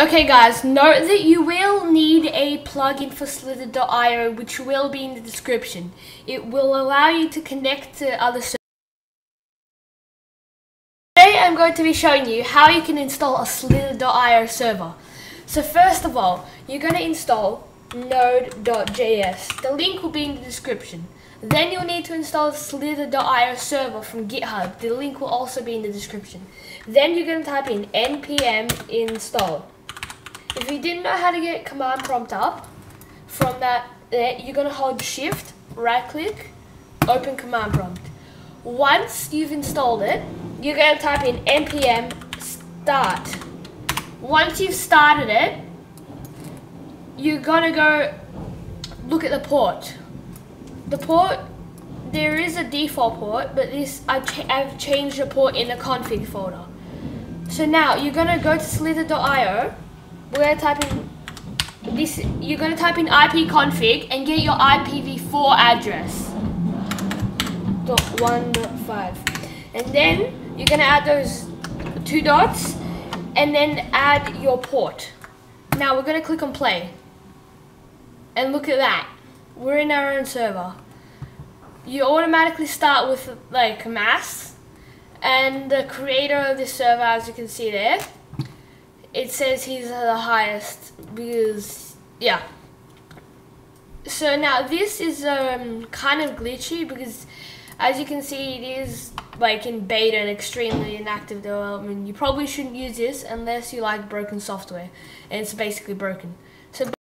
Okay guys, note that you will need a plugin for slither.io, which will be in the description. It will allow you to connect to other services. Today I'm going to be showing you how you can install a slither.io server. So first of all, you're going to install Node.js. The link will be in the description. Then you'll need to install slither.io server from GitHub. The link will also be in the description. Then you're going to type in npm install. If you didn't know how to get command prompt up, from that you're going to hold shift, right click, open command prompt. Once you've installed it, you're going to type in npm start. Once you've started it, you're going to go look at the port. The port, there is a default port, but this I've changed the port in the config folder. So now you're gonna go to slither.io. We're gonna type in this. You're gonna type in ipconfig and get your ipv4 address. .1.5, and then you're gonna add those two dots, and then add your port. Now we're gonna click on play, and look at that. We're in our own server. You automatically start with like a mask, and the creator of this server, as you can see there, it says he's the highest because, yeah. So now this is kind of glitchy because, as you can see, it is like in beta and extremely inactive development. You probably shouldn't use this unless you like broken software, and it's basically broken. So.